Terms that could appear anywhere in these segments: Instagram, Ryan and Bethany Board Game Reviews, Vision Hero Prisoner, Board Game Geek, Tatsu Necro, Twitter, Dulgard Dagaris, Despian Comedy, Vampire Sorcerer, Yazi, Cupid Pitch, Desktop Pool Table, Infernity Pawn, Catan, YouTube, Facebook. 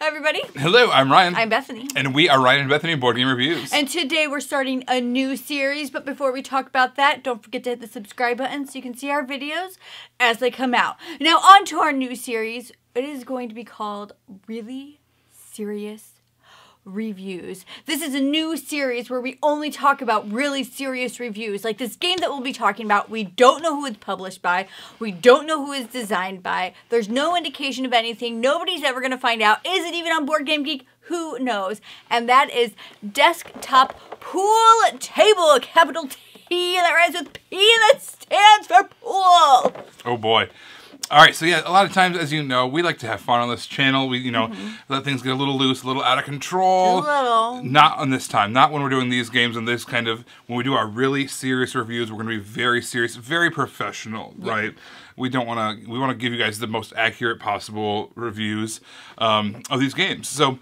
Hi, everybody. Hello, I'm Ryan. I'm Bethany. And we are Ryan and Bethany Board Game Reviews. And today we're starting a new series, but before we talk about that, don't forget to hit the subscribe button so you can see our videos as they come out. Now, on to our new series. It is going to be called Really Serious Reviews. This is a new series where we only talk about really serious reviews. Like this game that we'll be talking about, we don't know who it's published by. We don't know who it's designed by. There's no indication of anything. Nobody's ever going to find out. Is it even on Board Game Geek? Who knows? And that is Desktop Pool Table, a capital T that rhymes with P that stands for pool. Oh boy. All right, so yeah, a lot of times, as you know, we like to have fun on this channel. We, you know, let things get a little loose, a little out of control. A little. Not on this time. Not when we're doing these games and this kind of, when we do our really serious reviews, we're going to be very serious, very professional, right? We don't want to, we want to give you guys the most accurate possible reviews of these games. So,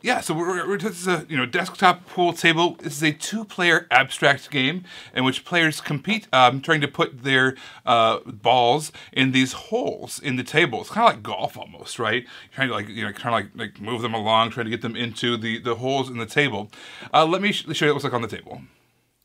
yeah, so this is a, Desktop Pool Table. This is a two-player abstract game in which players compete trying to put their balls in these holes in the table. It's kind of like golf almost, right? You're trying to like move them along, trying to get them into the holes in the table. Let me show you what it looks like on the table.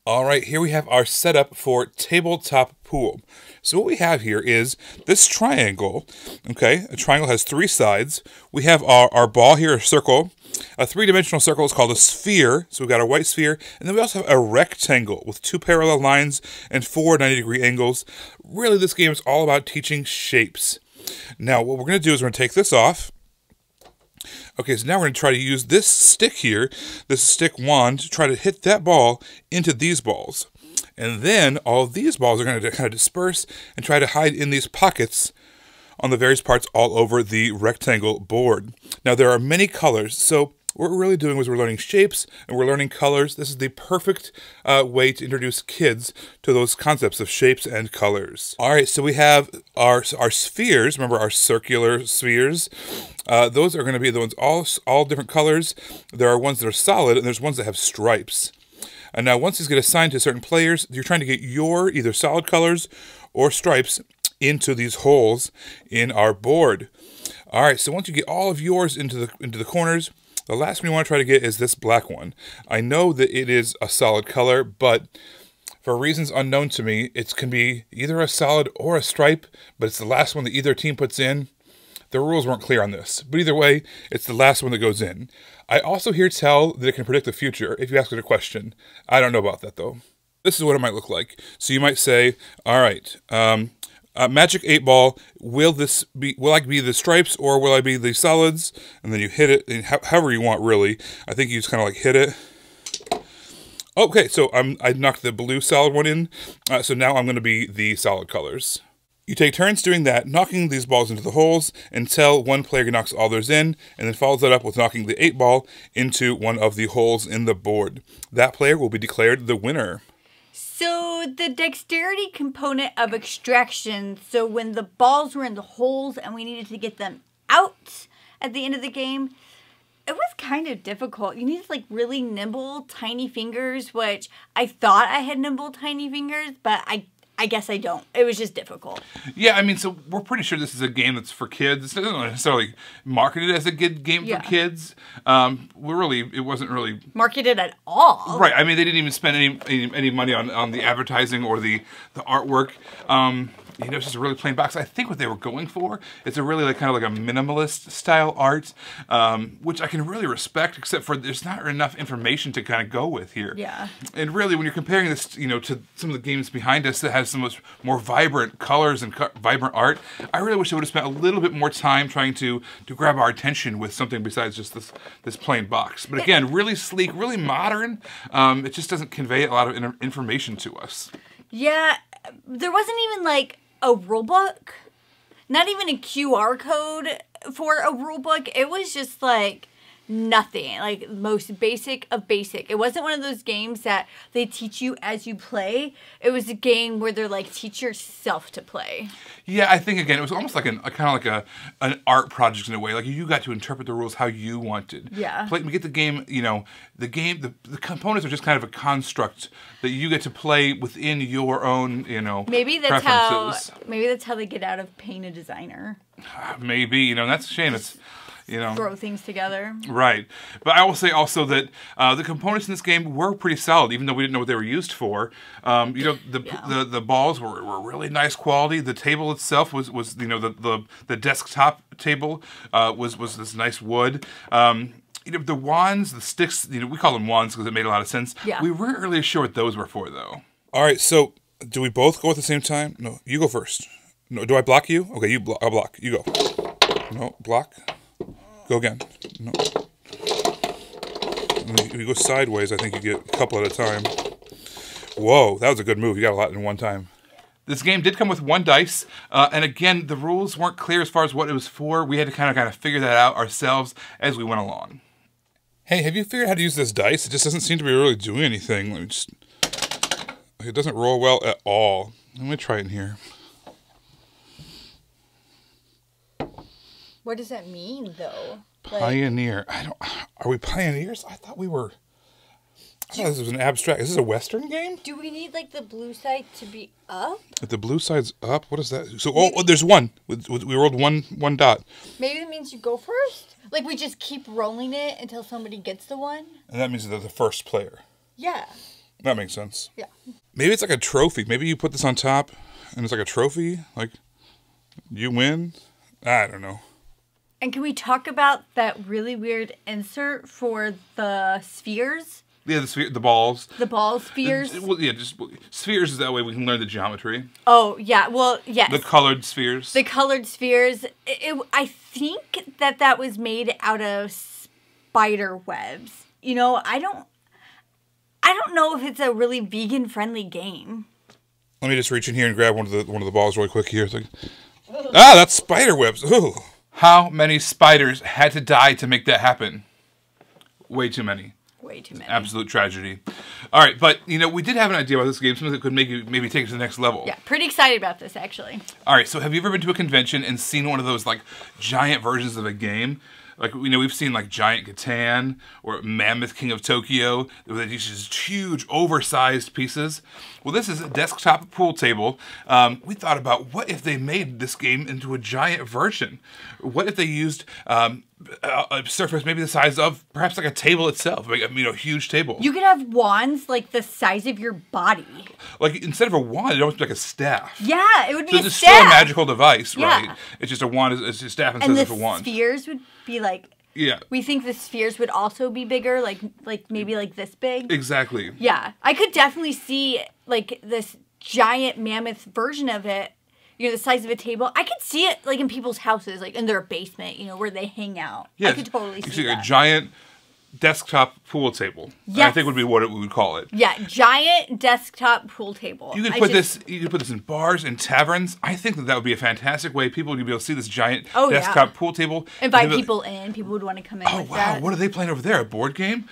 All right, here we have our setup for tabletop pool. So what we have here is this triangle, okay? A triangle has three sides. We have our ball here, a circle. A three-dimensional circle is called a sphere, so we've got a white sphere. And then we also have a rectangle with two parallel lines and four 90-degree angles. Really, this game is all about teaching shapes. Now, what we're going to do is we're going to take this off. Okay, so now we're going to try to use this stick here, this stick wand, to try to hit that ball into these balls. And then all these balls are going to kind of disperse and try to hide in these pockets on the various parts all over the rectangle board. Now, there are many colors, so what we're really doing is we're learning shapes and we're learning colors. This is the perfect way to introduce kids to those concepts of shapes and colors. All right, so we have our spheres. Remember our circular spheres? Those are going to be the ones all different colors. There are ones that are solid and there's ones that have stripes. And now once these get assigned to certain players, you're trying to get your either solid colors or stripes into these holes in our board. All right, so once you get all of yours into the corners, the last one you want to try to get is this black one. I know that it is a solid color, but for reasons unknown to me, it can be either a solid or a stripe, but it's the last one that either team puts in. The rules weren't clear on this, but either way, it's the last one that goes in. I also hear tell that it can predict the future if you ask it a question. I don't know about that, though. This is what it might look like. So you might say, all right, Magic 8 Ball, will I be the stripes or will I be the solids? And then you hit it, and however you want, really. I think you just kind of like hit it. Okay, so I knocked the blue solid one in, so now I'm going to be the solid colors. You take turns doing that, knocking these balls into the holes until one player knocks all theirs in, and then follows that up with knocking the 8 ball into one of the holes in the board. That player will be declared the winner. So the dexterity component of extraction, so when the balls were in the holes and we needed to get them out at the end of the game, it was kind of difficult. You needed like really nimble, tiny fingers, which I thought I had nimble, tiny fingers, but I guess I don't. It was just difficult. Yeah, I mean, so we're pretty sure this is a game that's for kids. It's not necessarily marketed as a good game for kids. It wasn't really marketed at all. Right. I mean, they didn't even spend any money on the advertising or the artwork. You know, it's just a really plain box. I think what they were going for, it's a really kind of like a minimalist style art, which I can really respect, except for there's not enough information to kind of go with here. Yeah. And really, when you're comparing this, you know, to some of the games behind us that has some of those more vibrant colors and vibrant art, I really wish they would have spent a little bit more time trying to grab our attention with something besides just this plain box. But again, really sleek, really modern. It just doesn't convey a lot of information to us. Yeah, there wasn't even like a rule book, not even a QR code for a rule book. It was just like nothing, like most basic of basic. It wasn't one of those games that they teach you as you play. It was a game where they're like, teach yourself to play. Yeah, I think again, it was almost like kind of like an art project in a way. Like you got to interpret the rules how you wanted. Yeah. Play, get the game, you know, the components are just kind of a construct that you get to play within your own, you know, maybe that's how they get out of paying a designer. Maybe, you know, that's a shame. It's you know, throw things together. Right. But I will say also that the components in this game were pretty solid, even though we didn't know what they were used for. You know, the balls were really nice quality. The table itself was you know, the desktop table was this nice wood. You know, the wands, the sticks, you know, we call them wands because it made a lot of sense. Yeah. We weren't really sure what those were for, though. All right, so do we both go at the same time? No, you go first. No, do I block you? Okay, you block. I'll block. You go. No, block. Go again. No. If you go sideways, I think you get a couple at a time. Whoa, that was a good move. You got a lot in one time. This game did come with one dice, and again, the rules weren't clear as far as what it was for. We had to kind of figure that out ourselves as we went along. Hey, have you figured out how to use this dice? It just doesn't seem to be really doing anything. Let me just... It doesn't roll well at all. Let me try it in here. What does that mean, though? Pioneer. Like... I don't. Are we pioneers? I thought we were. I thought this was an abstract. Is this a Western game? Do we need like the blue side to be up? If the blue side's up, what is that? So maybe, oh, there's one. We rolled one dot. Maybe that means you go first. Like we just keep rolling it until somebody gets the one. And that means they're the first player. Yeah. That makes sense. Yeah. Maybe it's like a trophy. Maybe you put this on top, and it's like a trophy. Like you win. I don't know. And can we talk about that really weird insert for the spheres? Yeah, the balls. The ball spheres? Well, yeah, just spheres is that way we can learn the geometry. Oh, yeah. Well, yes. The colored spheres. The colored spheres. I think that was made out of spider webs. You know, I don't know if it's a really vegan-friendly game. Let me just reach in here and grab one of the balls really quick here. It's like, ah, that's spider webs. Ooh. How many spiders had to die to make that happen? Way too many. Way too many. Absolute tragedy. All right, but, you know, we did have an idea about this game, something that could make you maybe take it to the next level. Yeah, pretty excited about this, actually. All right, so have you ever been to a convention and seen one of those, like, giant versions of a game? Like, you know, we've seen, like, Giant Catan or Mammoth King of Tokyo that uses huge, oversized pieces. Well, this is a desktop pool table. We thought about what if they made this game into a giant version? What if they used a surface maybe the size of perhaps like a table itself, like, you know, a huge table. You could have wands like the size of your body. Like, instead of a wand, it would be like a staff. Yeah, it would be a staff. So it's still a magical device, yeah. Right? It's just a wand, it's just a staff instead of a wand. And the spheres would be like... Yeah. We think the spheres would also be bigger, like maybe like this big. Exactly. Yeah. I could definitely see like this giant mammoth version of it, you know, the size of a table. I could see it like in people's houses, like in their basement, you know, where they hang out. Yeah. I could totally see that. A giant desktop pool table. Yes. I think would be what we would call it. Yeah, giant desktop pool table. You could put this in bars and taverns. I think that would be a fantastic way people would be able to see this giant desktop pool table. Invite people in. People would want to come in. Oh like wow! That. What are they playing over there? A board game?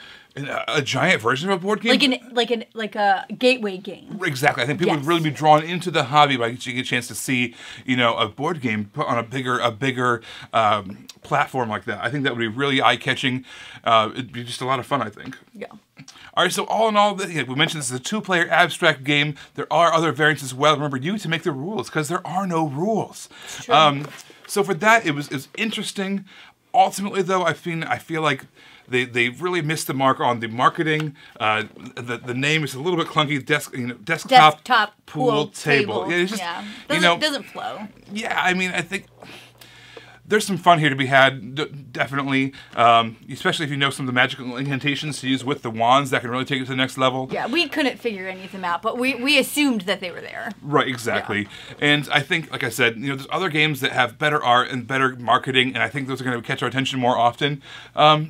A giant version of a board game? Like a gateway game. Exactly. I think people would really be drawn into the hobby by getting a chance to see, you know, a board game put on a bigger platform like that. I think that would be really eye-catching. It'd be just a lot of fun, I think. Yeah. All right, so all in all, we mentioned this is a two-player abstract game. There are other variants as well. Remember, you need to make the rules because there are no rules. True. So for that, it was interesting. Ultimately, though, I feel like they really missed the mark on the marketing. The name is a little bit clunky. Desktop pool table. Yeah, it's just, doesn't flow. Yeah, I mean, I think there's some fun here to be had, definitely. Especially if you know some of the magical incantations to use with the wands, that can really take it to the next level. Yeah, we couldn't figure any of them out, but we assumed that they were there. Right, exactly. Yeah. And I think, like I said, you know, there's other games that have better art and better marketing, and I think those are going to catch our attention more often.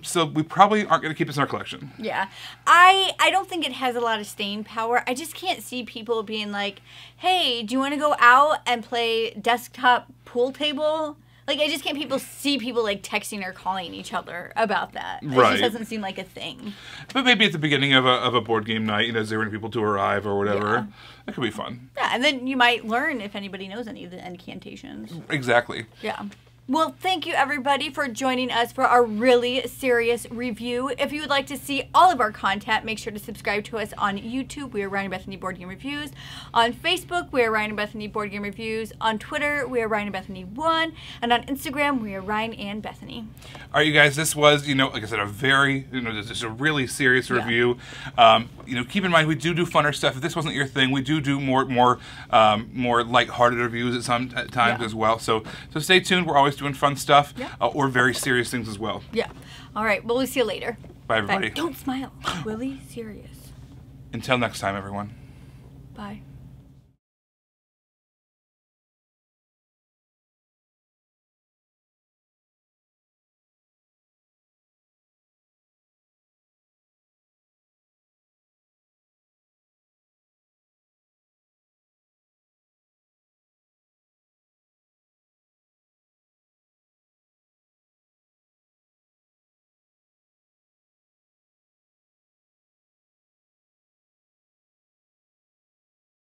So we probably aren't going to keep this in our collection. Yeah. I don't think it has a lot of staying power. I just can't see people being like, hey, do you want to go out and play desktop pool table? Like, I just can't see people, like, texting or calling each other about that. Right. It just doesn't seem like a thing. But maybe at the beginning of a board game night, you know, zeroing people to arrive or whatever. Yeah. That could be fun. Yeah, and then you might learn if anybody knows any of the incantations. Exactly. Yeah. Well, thank you everybody for joining us for our really serious review. If you would like to see all of our content, make sure to subscribe to us on YouTube. We are Ryan and Bethany Board Game Reviews. On Facebook, we are Ryan and Bethany Board Game Reviews. On Twitter, we are Ryan and Bethany 1. And on Instagram, we are Ryan and Bethany. All right, you guys, this was, like I said, a very, this is a really serious review. Yeah. Keep in mind, we do funner stuff. If this wasn't your thing, we do more lighthearted reviews at some times as well. So stay tuned. We're always doing fun stuff or very serious things as well. Yeah. All right. Well, we'll see you later. Bye, everybody. Bye. Don't smile. Really serious. Until next time, everyone. Bye.